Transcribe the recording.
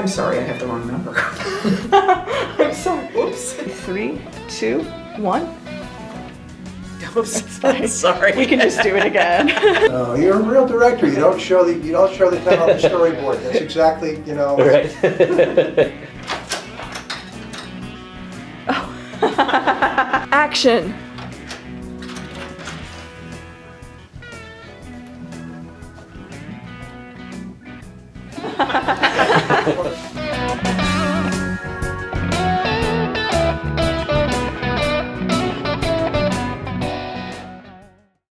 I'm sorry, I have the wrong number. I'm sorry, oops. 3, 2, 1. Oops, I'm sorry. We can just do it again. Oh, you're a real director. You don't show the pen on the storyboard. That's exactly, you know. Right. Oh. Action.